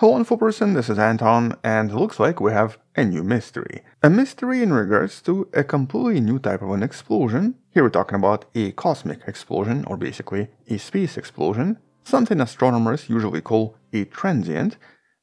Hello InfoPerson, this is Anton, and looks like we have a new mystery. A mystery in regards to a completely new type of an explosion. Here we're talking about a cosmic explosion, or basically a space explosion, something astronomers usually call a transient,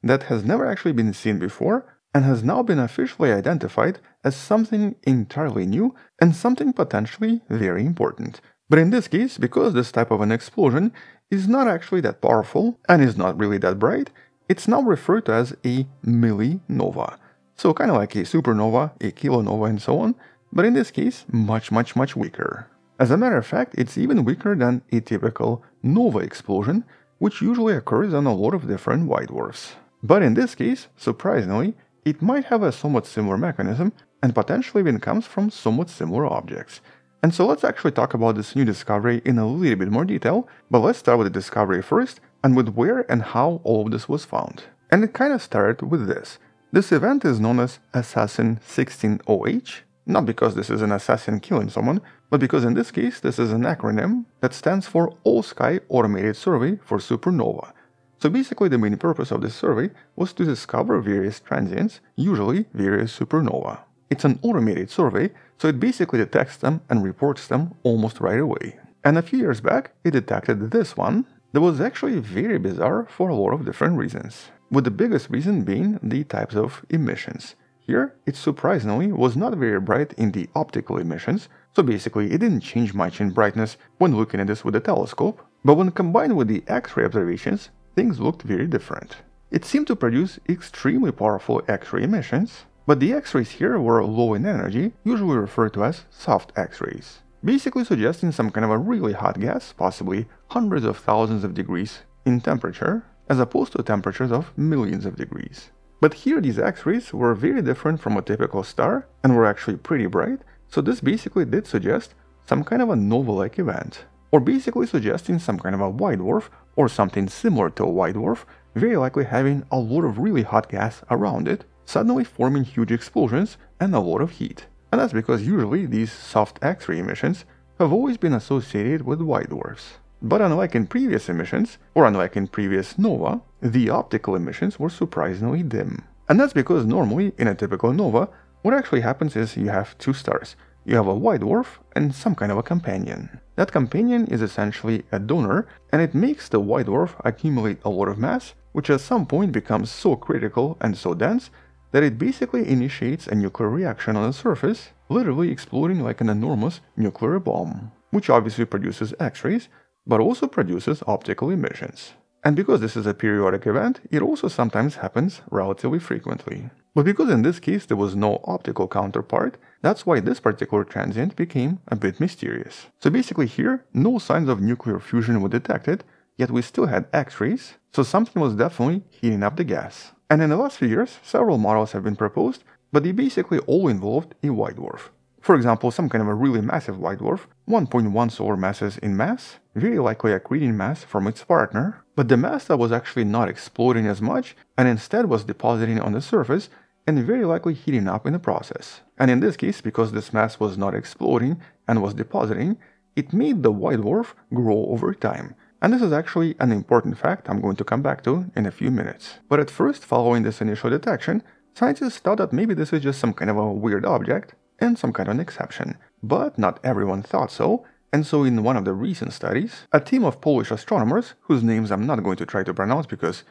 that has never actually been seen before, and has now been officially identified as something entirely new, and something potentially very important. But in this case, because this type of an explosion is not actually that powerful, and is not really that bright, it's now referred to as a millinova. So kind of like a supernova, a kilonova and so on, but in this case much weaker. As a matter of fact, it's even weaker than a typical nova explosion, which usually occurs on a lot of different white dwarfs. But in this case, surprisingly, it might have a somewhat similar mechanism and potentially even comes from somewhat similar objects. And so let's actually talk about this new discovery in a little bit more detail, but let's start with the discovery first, and with where and how all of this was found. And it kind of started with this. This event is known as Assassin 16OH, not because this is an assassin killing someone, but because in this case this is an acronym that stands for All Sky Automated Survey for Supernova. So basically the main purpose of this survey was to discover various transients, usually various supernova. It's an automated survey, so it basically detects them and reports them almost right away. And a few years back it detected this one, that was actually very bizarre for a lot of different reasons, with the biggest reason being the types of emissions. Here, it surprisingly was not very bright in the optical emissions, so basically it didn't change much in brightness when looking at this with a telescope, but when combined with the X-ray observations, things looked very different. It seemed to produce extremely powerful X-ray emissions, but the X-rays here were low in energy, usually referred to as soft X-rays, basically suggesting some kind of a really hot gas, possibly hundreds of thousands of degrees in temperature, as opposed to temperatures of millions of degrees. But here these X-rays were very different from a typical star and were actually pretty bright, so this basically did suggest some kind of a nova-like event, or basically suggesting some kind of a white dwarf or something similar to a white dwarf, very likely having a lot of really hot gas around it, suddenly forming huge explosions and a lot of heat. And that's because usually these soft X-ray emissions have always been associated with white dwarfs. But unlike in previous emissions, or unlike in previous nova, the optical emissions were surprisingly dim. And that's because normally in a typical nova, what actually happens is you have two stars. You have a white dwarf and some kind of a companion. That companion is essentially a donor, and it makes the white dwarf accumulate a lot of mass, which at some point becomes so critical and so dense that it basically initiates a nuclear reaction on the surface, literally exploding like an enormous nuclear bomb, which obviously produces X-rays, but also produces optical emissions. And because this is a periodic event, it also sometimes happens relatively frequently. But because in this case there was no optical counterpart, that's why this particular transient became a bit mysterious. So basically here, no signs of nuclear fusion were detected, yet we still had X-rays, so something was definitely heating up the gas. And in the last few years, several models have been proposed, but they basically all involved a white dwarf. For example, some kind of a really massive white dwarf, 1.1 solar masses in mass, very likely accreting mass from its partner, but the mass that was actually not exploding as much and instead was depositing on the surface and very likely heating up in the process. And in this case, because this mass was not exploding and was depositing, it made the white dwarf grow over time. And this is actually an important fact I'm going to come back to in a few minutes. But at first, following this initial detection, scientists thought that maybe this is just some kind of a weird object and some kind of an exception. But not everyone thought so, and so in one of the recent studies, a team of Polish astronomers, whose names I'm not going to try to pronounce because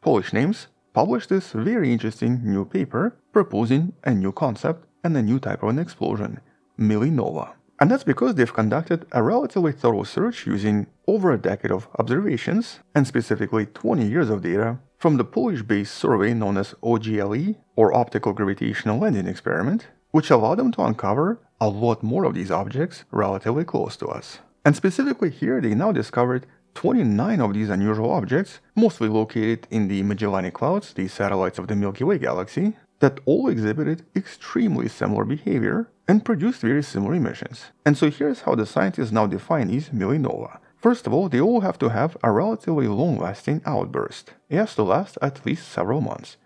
Polish names, published this very interesting new paper proposing a new concept and a new type of an explosion, millinova. And that's because they've conducted a relatively thorough search using over a decade of observations and specifically 20 years of data from the Polish-based survey known as OGLE, or Optical Gravitational Lensing Experiment, which allowed them to uncover a lot more of these objects relatively close to us. And specifically here they now discovered 29 of these unusual objects, mostly located in the Magellanic Clouds, the satellites of the Milky Way galaxy, that all exhibited extremely similar behavior and produced very similar emissions. And so here's how the scientists now define these millinova. First of all, they all have to have a relatively long-lasting outburst. It has to last at least several months.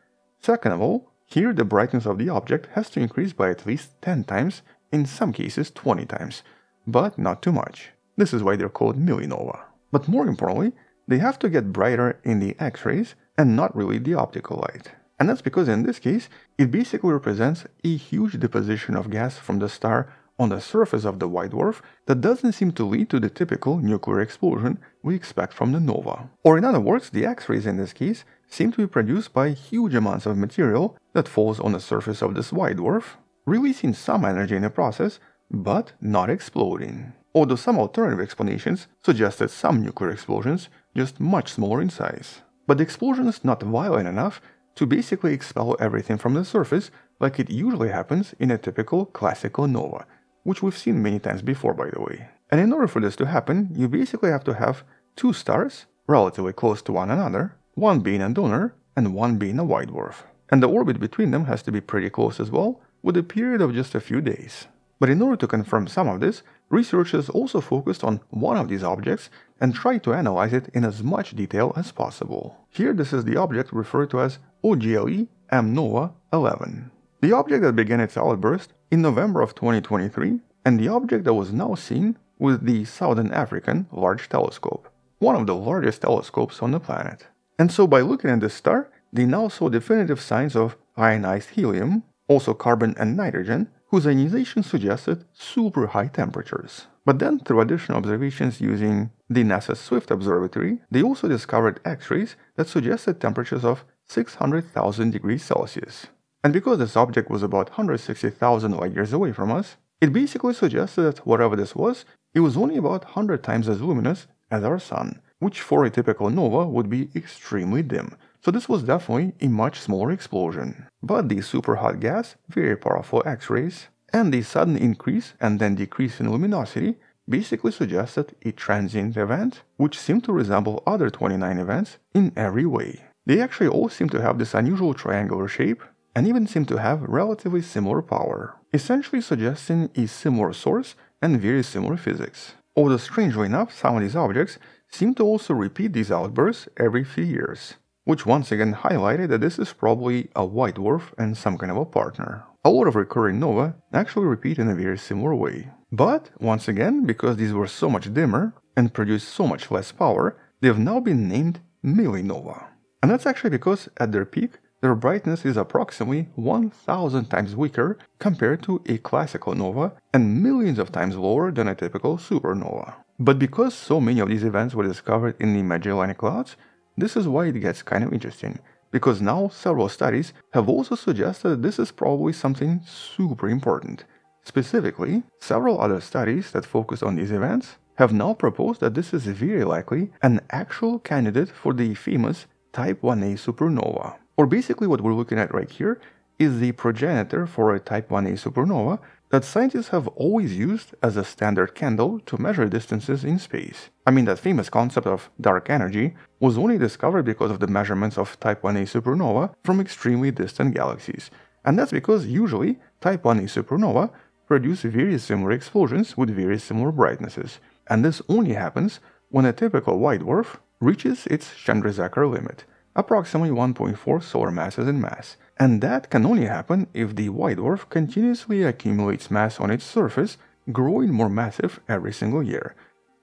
Second of all, here the brightness of the object has to increase by at least 10 times, in some cases 20 times, but not too much. This is why they're called millinova. But more importantly, they have to get brighter in the X-rays and not really the optical light. And that's because in this case, it basically represents a huge deposition of gas from the star on the surface of the white dwarf that doesn't seem to lead to the typical nuclear explosion we expect from the nova. Or in other words, the X-rays in this case seem to be produced by huge amounts of material that falls on the surface of this white dwarf, releasing some energy in the process, but not exploding. Although some alternative explanations suggest that some nuclear explosions just much smaller in size. But the explosion is not violent enough to basically expel everything from the surface like it usually happens in a typical classical nova, which we've seen many times before, by the way. And in order for this to happen, you basically have to have two stars relatively close to one another, one being a donor and one being a white dwarf. And the orbit between them has to be pretty close as well, with a period of just a few days. But in order to confirm some of this, researchers also focused on one of these objects and tried to analyze it in as much detail as possible. Here this is the object referred to as OGLE MNOVA 11. The object that began its outburst in November of 2023, and the object that was now seen with the Southern African Large Telescope, one of the largest telescopes on the planet. And so by looking at this star, they now saw definitive signs of ionized helium, also carbon and nitrogen, whose ionization suggested super high temperatures. But then, through additional observations using the NASA Swift Observatory, they also discovered X-rays that suggested temperatures of 600,000 degrees Celsius. And because this object was about 160,000 light years away from us, it basically suggested that whatever this was, it was only about 100 times as luminous as our Sun, which for a typical nova would be extremely dim. So this was definitely a much smaller explosion. But the super hot gas, very powerful X-rays, and the sudden increase and then decrease in luminosity basically suggested a transient event, which seemed to resemble other 29 events in every way. They actually all seem to have this unusual triangular shape and even seem to have relatively similar power, essentially suggesting a similar source and very similar physics. Although strangely enough, some of these objects seem to also repeat these outbursts every few years, which once again highlighted that this is probably a white dwarf and some kind of a partner. A lot of recurring nova actually repeat in a very similar way. But, once again, because these were so much dimmer and produced so much less power, they have now been named millinova. And that's actually because, at their peak, their brightness is approximately 1,000 times weaker compared to a classical nova and millions of times lower than a typical supernova. But because so many of these events were discovered in the Magellanic Clouds, this is why it gets kind of interesting, because now several studies have also suggested that this is probably something super important. Specifically, several other studies that focus on these events have now proposed that this is very likely an actual candidate for the famous Type Ia supernova. Or basically what we're looking at right here is the progenitor for a Type Ia supernova that scientists have always used as a standard candle to measure distances in space. I mean, that famous concept of dark energy was only discovered because of the measurements of Type Ia supernova from extremely distant galaxies. And that's because usually Type Ia supernova produce very similar explosions with very similar brightnesses. And this only happens when a typical white dwarf reaches its Chandrasekhar limit, approximately 1.4 solar masses in mass. And that can only happen if the white dwarf continuously accumulates mass on its surface, growing more massive every single year.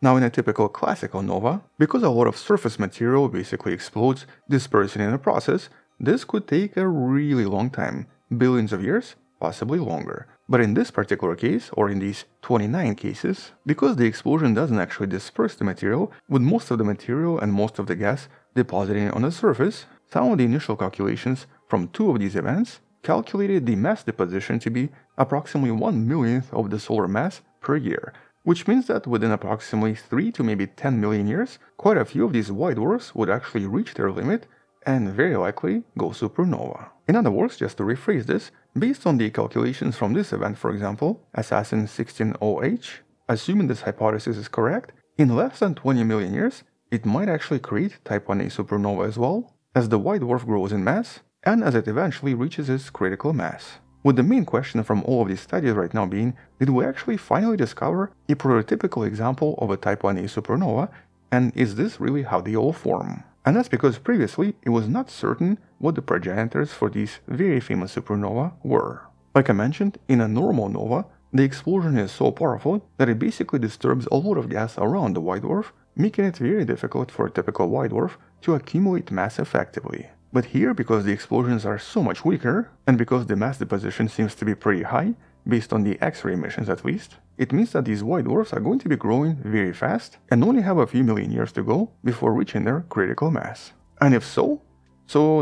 Now, in a typical classical nova, because a lot of surface material basically explodes, dispersing in the process, this could take a really long time, billions of years, possibly longer. But in this particular case, or in these 29 cases, because the explosion doesn't actually disperse the material, with most of the material and most of the gas depositing on the surface, some of the initial calculations from two of these events calculated the mass deposition to be approximately 1/1,000,000th of the solar mass per year, which means that within approximately 3 to maybe 10 million years, quite a few of these white dwarfs would actually reach their limit and very likely go supernova. In other words, just to rephrase this, based on the calculations from this event, for example, Assassin 16OH, assuming this hypothesis is correct, in less than 20 million years, it might actually create Type Ia supernova as well, as the white dwarf grows in mass, and as it eventually reaches its critical mass. With the main question from all of these studies right now being, did we actually finally discover a prototypical example of a Type Ia supernova, and is this really how they all form? And that's because previously it was not certain what the progenitors for these very famous supernova were. Like I mentioned, in a normal nova, the explosion is so powerful that it basically disturbs a lot of gas around the white dwarf, making it very difficult for a typical white dwarf to accumulate mass effectively. But here, because the explosions are so much weaker, and because the mass deposition seems to be pretty high, based on the X-ray emissions at least, it means that these white dwarfs are going to be growing very fast and only have a few million years to go before reaching their critical mass. And if so,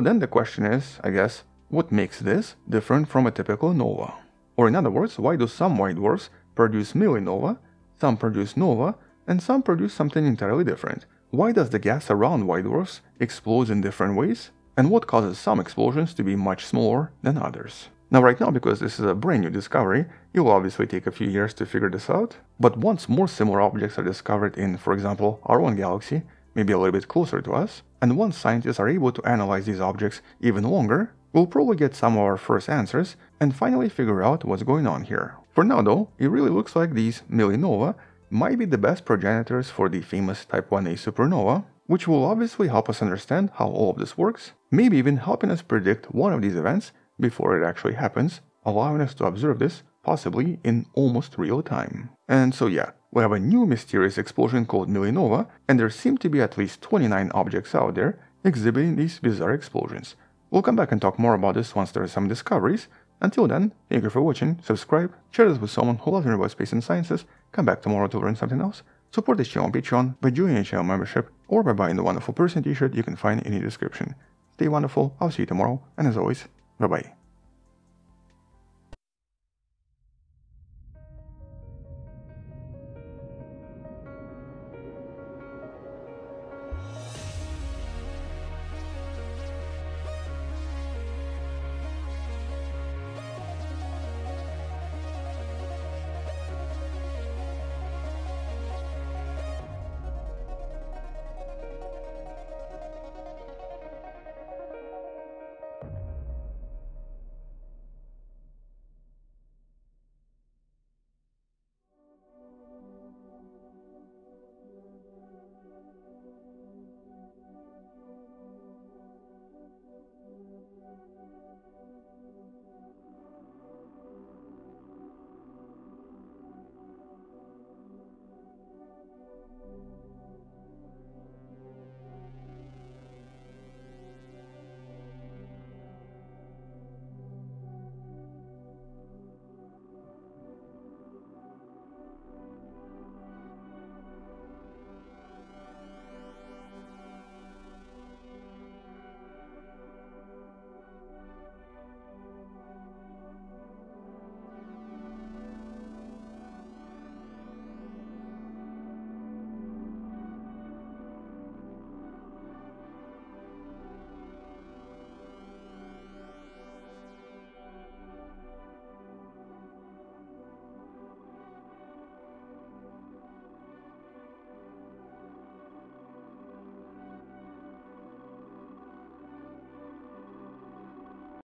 then the question is, I guess, what makes this different from a typical nova? Or in other words, why do some white dwarfs produce millinova, some produce nova, and some produce something entirely different? Why does the gas around white dwarfs explode in different ways? And what causes some explosions to be much smaller than others? Now right now, because this is a brand new discovery, it will obviously take a few years to figure this out, but once more similar objects are discovered in, for example, our own galaxy, maybe a little bit closer to us, and once scientists are able to analyze these objects even longer, we'll probably get some of our first answers and finally figure out what's going on here. For now though, it really looks like these millinova might be the best progenitors for the famous Type Ia supernova, which will obviously help us understand how all of this works, maybe even helping us predict one of these events before it actually happens, allowing us to observe this possibly in almost real time. And so yeah, we have a new mysterious explosion called millinova, and there seem to be at least 29 objects out there exhibiting these bizarre explosions. We'll come back and talk more about this once there are some discoveries. Until then, thank you for watching, subscribe, share this with someone who loves learning about space and sciences, come back tomorrow to learn something else, support this channel on Patreon by joining a channel membership or by buying the Wonderful Person t-shirt you can find in the description. Stay wonderful, I'll see you tomorrow, and as always, bye-bye.